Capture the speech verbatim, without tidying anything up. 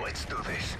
Let's do this.